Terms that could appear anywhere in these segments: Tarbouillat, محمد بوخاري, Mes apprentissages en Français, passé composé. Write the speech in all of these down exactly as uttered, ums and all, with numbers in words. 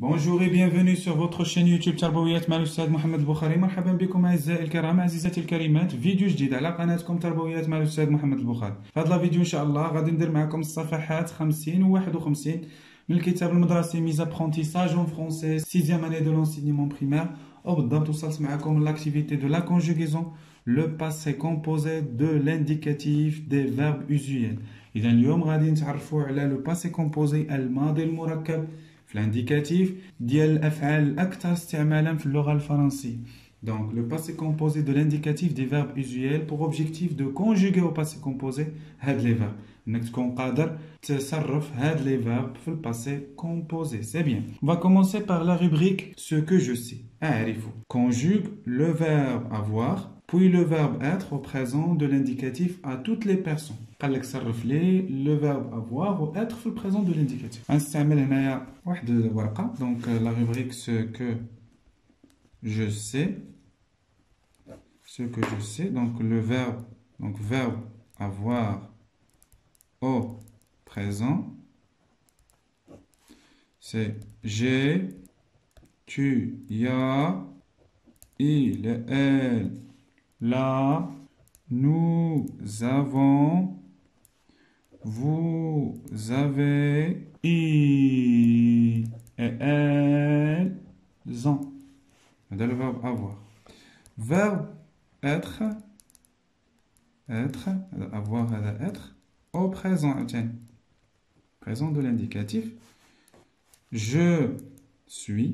Bonjour et bienvenue sur votre chaîne YouTube Tarbouillat مع الأستاذ محمد بوخاري. مرحبا بكم أعزائي الكرام عزيزاتي الكريمات، فيديو جديد على قناتكم Tarbouillat مع الأستاذ محمد بوخاري. في هذا الفيديو إن شاء الله غادي ندير معكم الصفحات خمسين وواحد وخمسين من الكتاب المدرسي ميز ابرونتيساج اون فرونسي sixième année de l'enseignement primaire. وبالضبط وصلت معكم l'activité de la conjugaison, le passé composé de l'indicatif des verbes usuels. إذا اليوم غادي نتعرفوا على le passé composé الماضي المركب l'indicatif ديال الافعال الاكثر استعمالا في اللغه الفرنسيه. Donc le passé composé de l'indicatif des verbes usuels pour objectif de conjuguer au passé composé هاد les verbes. انك تكون قادر تصرف هاد les verbes في passé composé. C'est bien. On va commencer par la rubrique ce que je sais. أعرف. Conjugue le verbe avoir puis le verbe être au présent de l'indicatif à toutes les personnes. قالك صرف لي le verbe avoir ou être في présent de l'indicatif. غنستعمل هنايا واحد الورقه donc la rubrique ce que je sais, ce que je sais, donc le verbe donc verbe avoir au présent c'est j'ai, tu, ya, il, elle, la, nous avons, vous avez, ils et elles ont. Dans le verbe avoir. Verbe être, être, avoir, être, au présent, présent de l'indicatif. Je suis,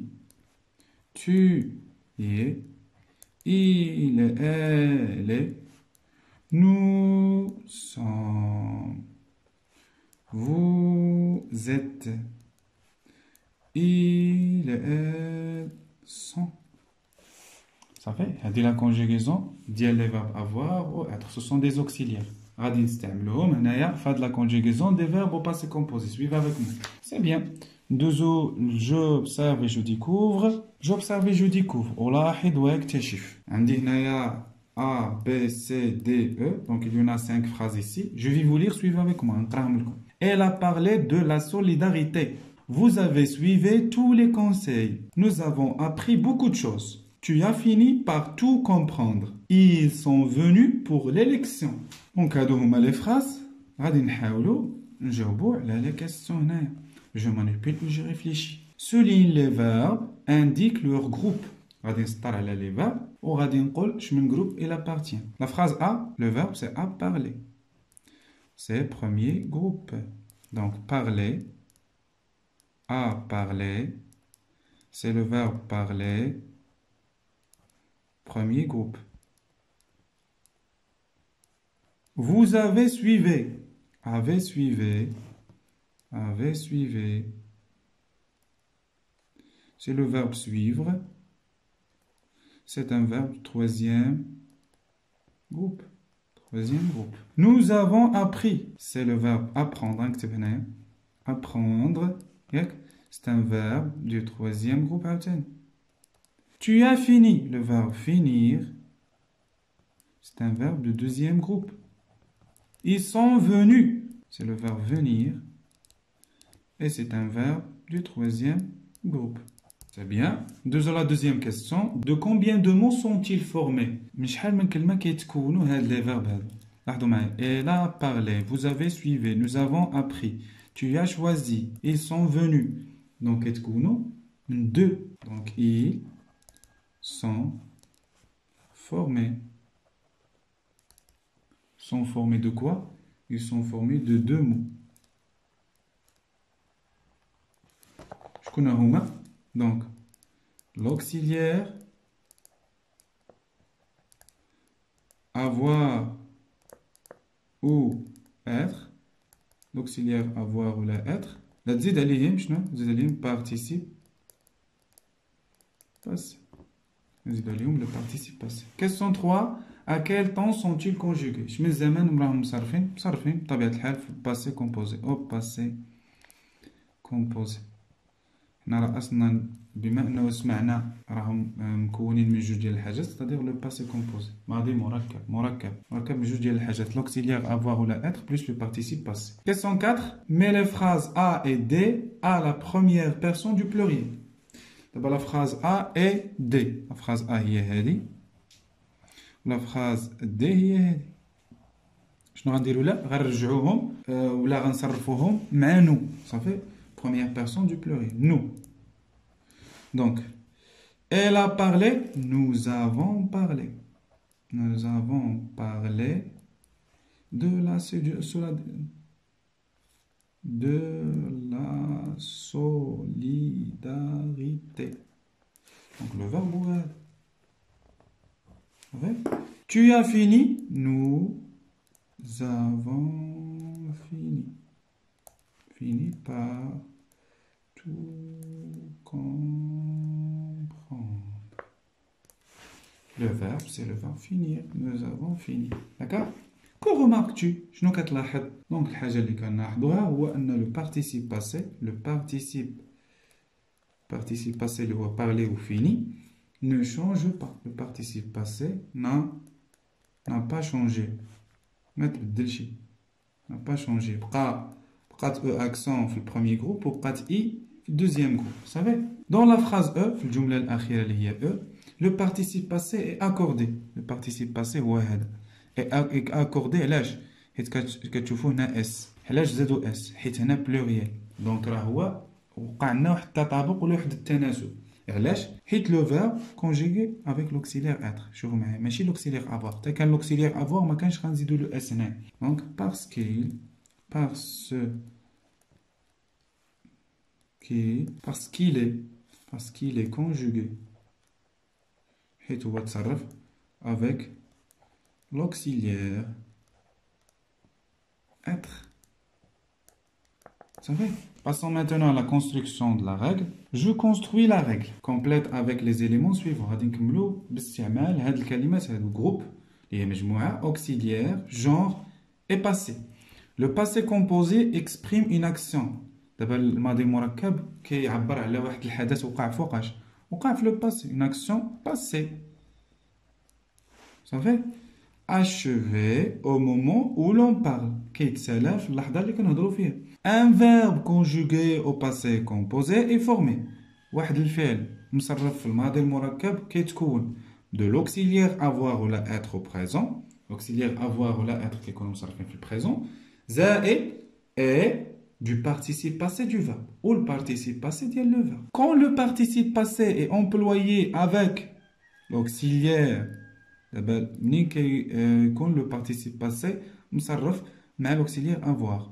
tu es, il est, elle est, nous sommes, vous êtes, il est, elle sont. Ça fait هذه la conjugaison ديال les verbes avoir ou être. Ce sont des auxiliaires. غادي نستعملوهم هنايا في هاد la conjugaison des verbes au passé composé. Suivez avec moi. C'est bien. دوزو j'observe et je découvre. J'observe et je découvre. ألاحظ وأكتشف. عندي هنايا A, B, C, D, E. Donc il y en a cinq phrases ici. Je vais vous lire. Suivez avec moi. نقراهم لكم. Elle a parlé de la solidarité. Vous avez suivi tous les conseils. Nous avons appris beaucoup de choses. Tu as fini par tout comprendre. Ils sont venus pour l'élection. Donc, هادوما les phrases. غادي نحاولوا نجاوبوا على la question هنايا. Je manipule et je réfléchis. Souligne les verbes, indique leur groupe. غادي نسطر على les verbes وغادي نقول شمن groupe il appartient. La phrase A, le verbe c'est à parler. C'est premier groupe. Donc parler, à parler, c'est le verbe parler. Premier groupe. Vous avez suivi. Avez suivi. Avez suivi. C'est le verbe suivre. C'est un verbe troisième groupe. Troisième groupe. Nous avons appris. C'est le verbe apprendre. Apprendre. C'est un verbe du troisième groupe. Tu as fini. Le verbe finir, c'est un verbe de deuxième groupe. Ils sont venus. C'est le verbe venir. Et c'est un verbe du troisième groupe. C'est bien. Deuxième, la deuxième question. De combien de mots sont-ils formés? Elle a parlé. Vous avez suivi. Nous avons appris. Tu as choisi. Ils sont venus. Donc, deux. Donc, ils sont formés. Sont formés de quoi? Ils sont formés de deux mots. Je connais Houma. Donc, l'auxiliaire avoir ou être. L'auxiliaire avoir ou la être. La zid alihim, je ne participe. Passe. Le participe passé. Question trois. À quel temps sont-ils conjugués? Je mets zaman mrahum sarfin, sarfin, tabiat al passé composé, au passé composé. Nara asnan bima anna sma'na rahum mkounin min jouj dial hajat, c'est-à-dire le passé composé. Madi murakkab, murakkab, murakkab min jouj dial hajat, l'auxiliaire avoir ou la être plus le participe passé. Question quatre. Mets les phrases A et D à la première personne du pluriel. La phrase A est D. La phrase A est La phrase D est شنو غنديروا لا غنرجعوهم ولا غنصرفوهم مع نو صافي première personne du pluriel nous donc elle a parlé nous avons parlé nous avons parlé de la de la solidarité donc le verbe ouais. Tu as fini nous Nous avons fini. Fini par tout comprendre. Le verbe, c'est le verbe finir. Nous avons fini. D'accord? Que remarques-tu? Je n'ai qu'à te l'achète. Donc, la chose que nous avons, c'est le participe passé. Le participe passé, le parler ou fini, ne change pas. Le participe passé n'a pas changé. ما تبدلش شيء ما با شونجي بقى بقات او اكسون في البروميي جروب وبقات اي في الدوزيام جروب صافي دون لا فراز او في الجمله الاخيره اللي هي او لو بارتيسيب باسي اي اكوردي لو بارتيسيب باسي هو هذا اي اكوردي علاش حيت كتشوفوا هنا اس علاش زادوا اس حيت هنا بلوريال دونك راه هو وقع لنا واحد التطابق ولا واحد التناسب علاش حيت لو فيرب كونجيغي افيك لوكسيلير اتر شوفوا معايا ماشي لوكسيلير افوار حتى كان لوكسيلير افوار ما كانش غنزيدوا لو اس هنا دونك باسكيل بارس كي باسكيل باسكيل كونجيغي حيت هو تصرف افيك لوكسيلير اتر Ça fait. Passons maintenant à la construction de la règle. Je construis la règle complète avec les éléments suivants. Hadinkmlou باستعمال هاد الكلمات هادو groupe اللي هي مجموعة auxiliaire genre et passé. Le passé composé exprime une action. دابا الماضي المركب كيعبر على واحد الحدث وقع فوقاش وقع في le passé une action passée. Ça fait. Achevé au moment où l'on parle. كيتسالى في اللحظة اللي كنهضروا فيها. Un verbe conjugué au passé composé est formé. واحد الفعل مصرف في الماضي المركب كيتكون de l'auxiliaire avoir ou la être au présent. Auxiliaire avoir ou la être كيكون مصرفين في البريزون. زائد est du participe passé du verbe ou le participe passé ديال le verbe. Quand le participe passé est employé avec l'auxiliaire, d'abord ni quand le participe passé مصرف مع l'auxiliaire avoir.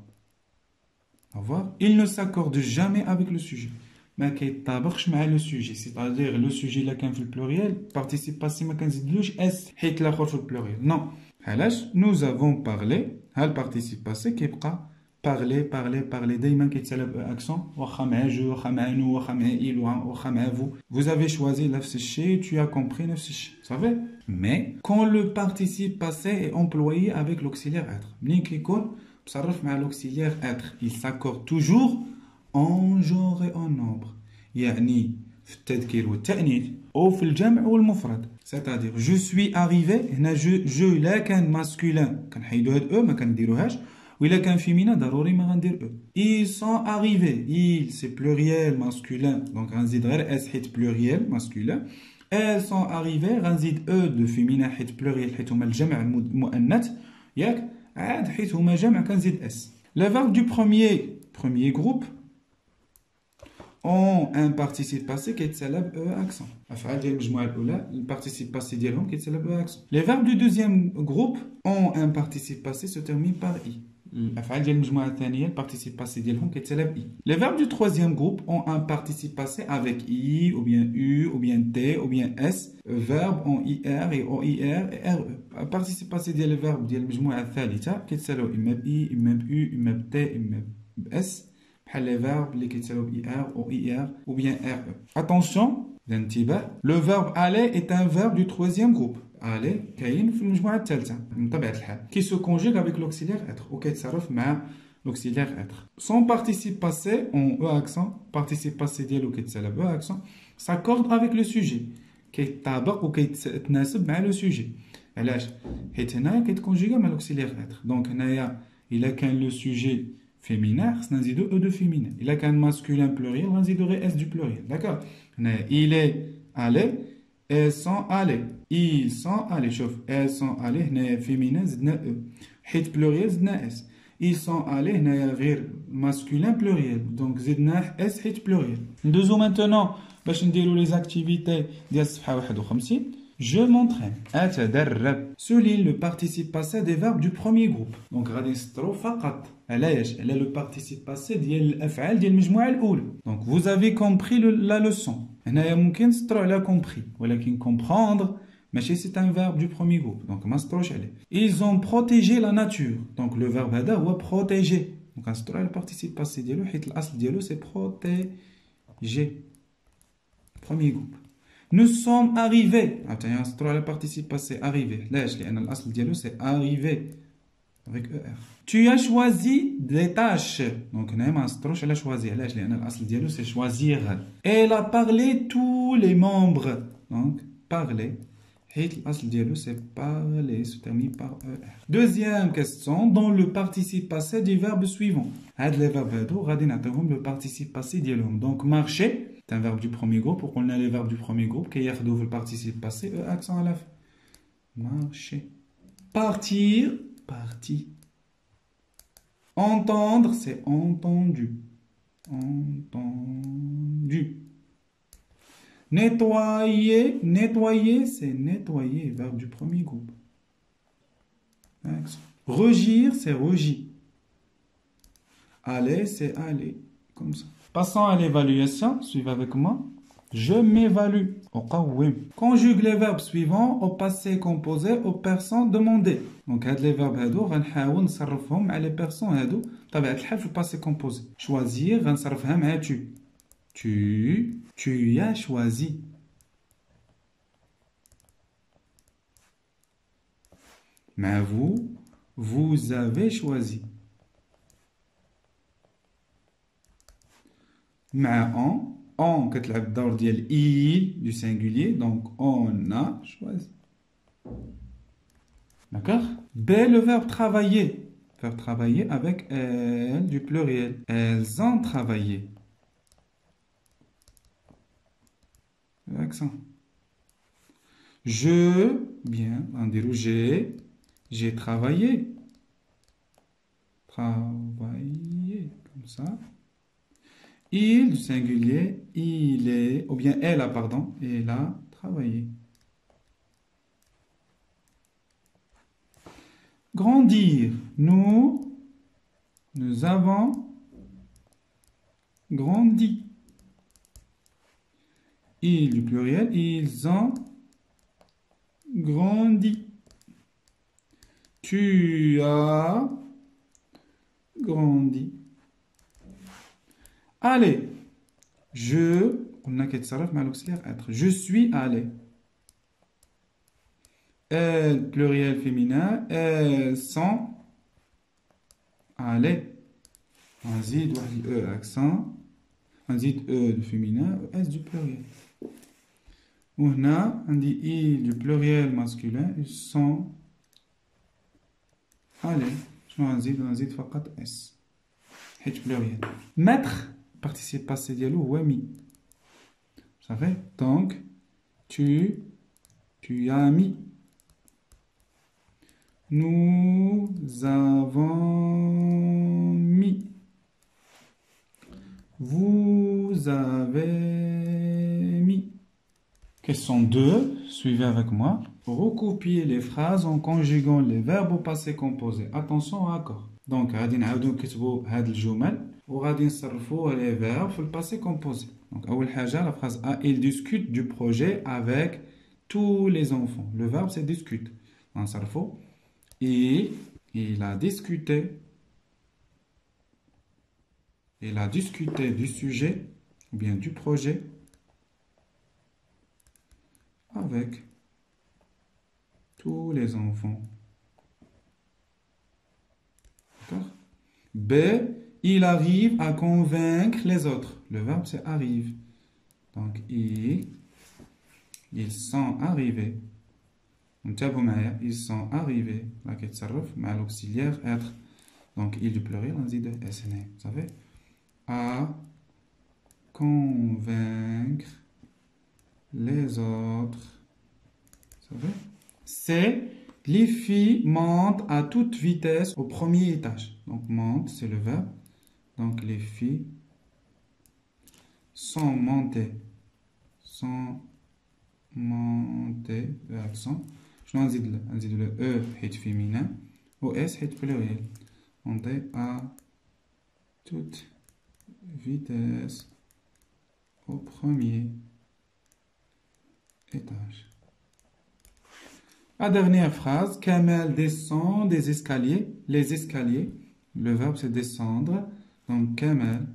Il ne s'accorde jamais avec le sujet. Mais qui t'abouche avec le sujet, c'est-à-dire le sujet là qu'un fait le pluriel participe passé mais qu'un zidlouche s. Hit la chose le pluriel. Non. Nous avons parlé. Hal participe passé qui bqa parler parler parler. Daiman qui t'salab accent. Wahamaje, wahamainu, wahamail, wahamavu. Vous avez choisi l'afshiché. Tu as compris l'afshiché. Ça va? Mais quand le participe passé est employé avec l'auxiliaire être. Ni qui con. L'auxiliaire être, il s'accorde toujours en genre et en nombre. يعني في التذكير والتأنيث أو في الجمع والمفرد. C'est-à-dire je suis arrivé. هنا je je لا كان masculin. كنحيدو هاد أو ما كنديروهاش. وإلا كان féminin ضروري ما غندير أو. Ils sont arrivés. Ils c'est pluriel masculin. Donc غنزيد غير اس حيت pluriel masculin. Elles sont arrivées. غنزيد أو de féminin حيت pluriel حيت هما الجمع المؤنث. ياك. عاد حيت هما جمع كنزيد اس. La verbe du premier premier groupe ont un participe passé كيتسالب او accent. الافعال ديال المجموعه الاولى الparticipe passé ديالهم كيتسالب او accent. Les verbes du deuxième groupe ont un participe passé se termine par i. الافعال ديال المجموعه الثانيه الparticipe passé ديالهم كيتسالب i. Les verbes du troisième groupe ont un participe passé avec i ou bien u ou bien t ou bien s. Verbes en ir et en ir et re. Participe passé ديال الفيرب ديال المجموعه الثالثه كيتسالوا اما ب اي اما ب يو اما ب تي اما ب اس بحال لي فيرب اللي كيتسالوا ب اي ار او اي ار او بيان ار او. اتونسيون الانتباه لو فيرب aller est un verbe du troisième groupe. aller كاين في المجموعه الثالثه من طبيعه الحال كي سو كونجيغ افيك لوكسيلير être وكيتصرف مع لوكسيلير être. son participe passé en e accent participe passé ديالو كيتسالى ب e accent s'accorde avec le sujet كيتطابق وكيتناسب مع لو سوجي. علاش حيت هنا كيتكونجيغا مع لوكسيلير اتر دونك هنايا الا كان لو سوجي féminin, c'est E de féminin. Il a un masculin pluriel, il a S du pluriel. D'accord? Il est allé, elles sont allées. Ils sont allés. Chauffe, elles sont allées, féminin, E. Hit pluriel, S. Ils sont allés, masculin pluriel. Donc, S, hit pluriel. Deux ou maintenant, les activités de je m'entraîne. Souligne le participe passé des verbes du premier groupe. Donc, elle est le participe passé des af'al des majmou'a al-oula. Donc, vous avez compris le, la leçon. Hna yamkin stro elle a compris. Walakin comprendre, mais c'est un verbe du premier groupe. Donc, mastroch elle. Ils ont protégé la nature. Donc, le verbe hada ou protéger. Donc, stro le participe passé dialo, hit l'asl dialo c'est protéger. Premier groupe. Nous sommes arrivés. Attention, c'est trois, le participe passé, arrivé. Là, je l'ai, l'asl dialo, c'est arrivé. Avec E R. Tu as choisi des tâches. Donc, Naïma Astroche, elle a choisi. Là, je l'ai, l'asl dialo, c'est choisir. Elle a parlé tous les membres. Donc, parler. Et l'asl dialo, c'est parler. Se termine par E R. Deuxième question, dans le participe passé du verbe suivant. Ad le verbe d'eau, radinatavum, le participe passé dialum. Donc, marcher. C'est un verbe du premier groupe. Pourquoi on a les verbes du premier groupe? Qui le participe passé, E, accent à la fin. Marcher. Partir, parti. Entendre, c'est entendu. Entendu. Nettoyer, nettoyer, c'est nettoyer, verbe du premier groupe. Accent. Rugir, c'est rugir. Aller, c'est aller. Comme ça. Passons à l'évaluation, suivez avec moi. Je m'évalue. Conjugue les verbes suivants au passé composé aux personnes demandées. Donc, les verbes, on va s'arrêter à les personnes. Le passé composé. Choisir, on s'arrête à tu. Tu, tu as choisi. Mais vous, vous avez choisi. Ma on, on, qui est dans le il du singulier, donc on a choisi. D'accord? B, le verbe travailler. Faire travailler avec elle du pluriel. Elles ont travaillé. L'accent. Je, bien, on dit j'ai, j'ai travaillé. Travaillé, comme ça. Il, du singulier, il est, ou bien elle a, pardon, elle a travaillé. Grandir. Nous, nous avons grandi. Il, du pluriel, ils ont grandi. Tu as grandi. Allez, je, on a qu'à s'arrêter mal auxiliaire être. Je suis allé. Elle, pluriel féminin, elles sont allées. On dit E accent, on dit E du féminin, S du pluriel. On a, on dit I du pluriel masculin, ils sont allés. On dit, on dit fakat S. H pluriel. Maître. Participe passé dialogue ou ami. Vous savez? Donc, tu, tu as mis. Nous avons mis. Vous avez mis. Question deux. Suivez avec moi. Recopiez les phrases en conjuguant les verbes au passé composé. Attention à accord. Donc, nous allons écrire cette jumelle. Ou radin sarfou les verbes pour le passé composé. Donc, la phrase A, il discute du projet avec tous les enfants. Le verbe c'est discute. En sarfou, il, il a discuté. Il a discuté du sujet, ou bien du projet, avec tous les enfants. D'accord? B, il arrive à convaincre les autres. Le verbe, c'est arrive. Donc, ils, ils sont arrivés. Ils sont arrivés. Là, qu'est-ce que ça veut dire? Mais l'auxiliaire être. Donc il du pluriel, on dit de S N A. Vous savez, à convaincre les autres. Vous savez, c'est les filles montent à toute vitesse au premier étage. Donc monte, c'est le verbe. Donc les filles sont montées. Sont montées. Verbe sont. Je n'en dis le E, hit féminin. Ou S, hit pluriel. Montées à toute vitesse au premier étage. La dernière phrase, Kamel descend des escaliers, les escaliers, le verbe c'est descendre, donc Kamel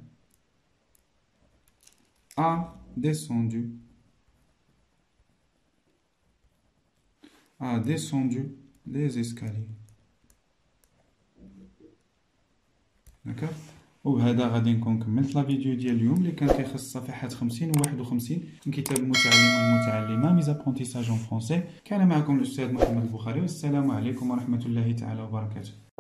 a descendu, a descendu les escaliers. D'accord? وبهذا غادي نكون كملت لا فيديو ديال اليوم اللي كان كيخص صفحات خمسين وواحد وخمسين من كتاب المتعلم والمتعلمه ميز ابونتيساج اون فرونسي. كان معكم الاستاذ محمد البوخاري والسلام عليكم ورحمه الله تعالى وبركاته.